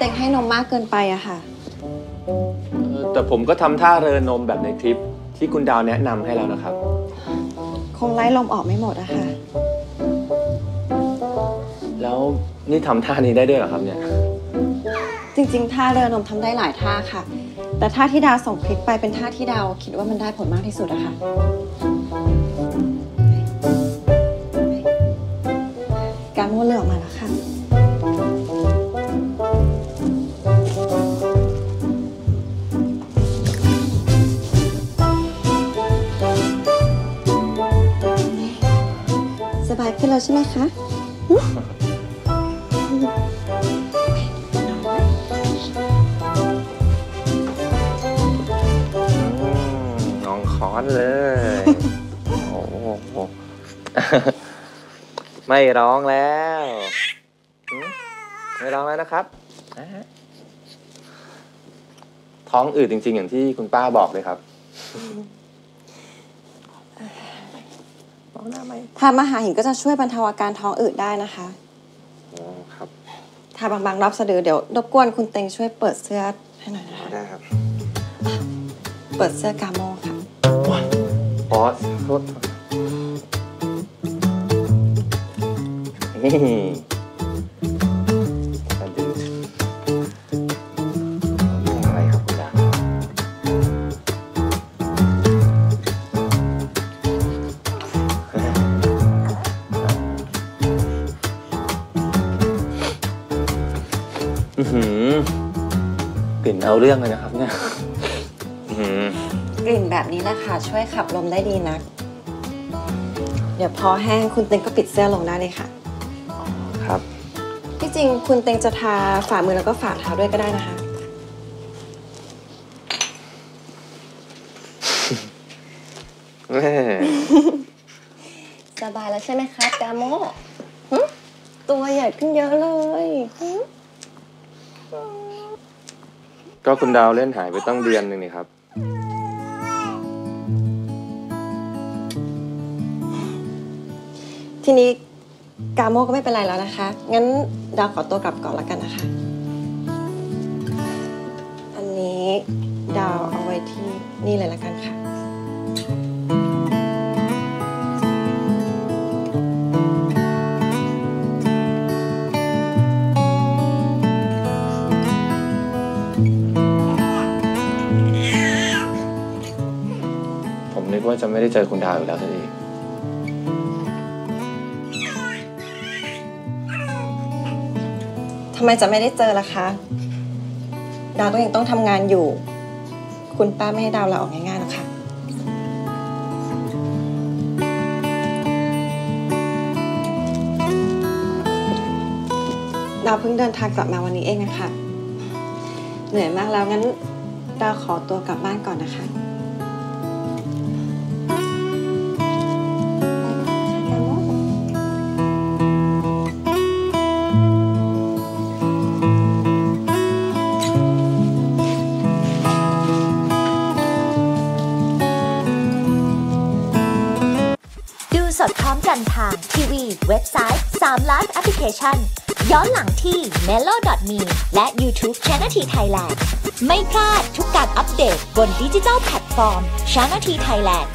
เต็งให้นมมากเกินไปอะค่ะแต่ผมก็ทำท่าเรินนมแบบในคลิปที่คุณดาวแนะนำให้แล้วนะครับคงไล่ลมออกไม่หมดอะค่ะแล้วนี่ทำท่านี้ได้ด้วยเหรอครับเนี่ยจริงๆท่าเรินนมทำได้หลายท่าค่ะแต่ท่าที่ดาวส่งคลิปไปเป็นท่าที่ดาวคิดว่ามันได้ผลมากที่สุดอะค่ะการม้วนเลือกมาแล้วค่ะสบายขึ้นแล้วใช่ไหมคะน้องคอนเลยโอ้โหไม่ร้องแล้วไม่ร้องแล้วนะครับท้องอืดจริงๆอย่างที่คุณป้าบอกเลยครับทานอาหารหินก็จะช่วยบรรเทาอาการท้องอืดได้นะคะอ๋อครับทาบางๆรับสะดือเดี๋ยวรบกวนคุณเต็งช่วยเปิดเสื้อให้หน่อยนะคะได้ครับเปิดเสื้อกาโมค่ะอ๋อโทษนี่สะดืออะไรครับคุณดาวกลิ่นเอาเรื่องเลยนะครับเนี่ยกลิ่นแบบนี้แหละค่ะช่วยขับลมได้ดีนักเดี๋ยวพอแห้งคุณเต็งก็ปิดเสื้อลงได้เลยค่ะครับที่จริงคุณเต็งจะทาฝ่ามือแล้วก็ฝ่าเท้าด้วยก็ได้นะคะสบายแล้วใช่ไหมคะกาโมตัวใหญ่ขึ้นเยอะเลยก็คุณดาวเล่นหายไปตั้งเดือนหนึ่งนี่ครับทีนี้กาโมก็ไม่เป็นไรแล้วนะคะงั้นดาวขอตัวกลับก่อนแล้วกันนะคะอันนี้ดาวเอาไว้ที่นี่เลยแล้วกันค่ะผมนึกว่าจะไม่ได้เจอคุณดาวอยู่แล้วซะอีกทำไมจะไม่ได้เจอล่ะคะดาวก็ยังต้องทำงานอยู่คุณป้าไม่ให้ดาวลาออกง่ายๆหรอกค่ะดาวเพิ่งเดินทางกลับมาวันนี้เองนะคะเหนื่อยมากแล้วงั้นดาวขอตัวกลับบ้านก่อนนะคะสดพร้อมกันทางทีวีเว็บไซต์3ล้านแอปพลิเคชันย้อนหลังที่ mello.me และ YouTube Channel T Thailand ไม่พลาดทุกการอัปเดตบนดิจิทัลแพลตฟอร์ม Channel T Thailand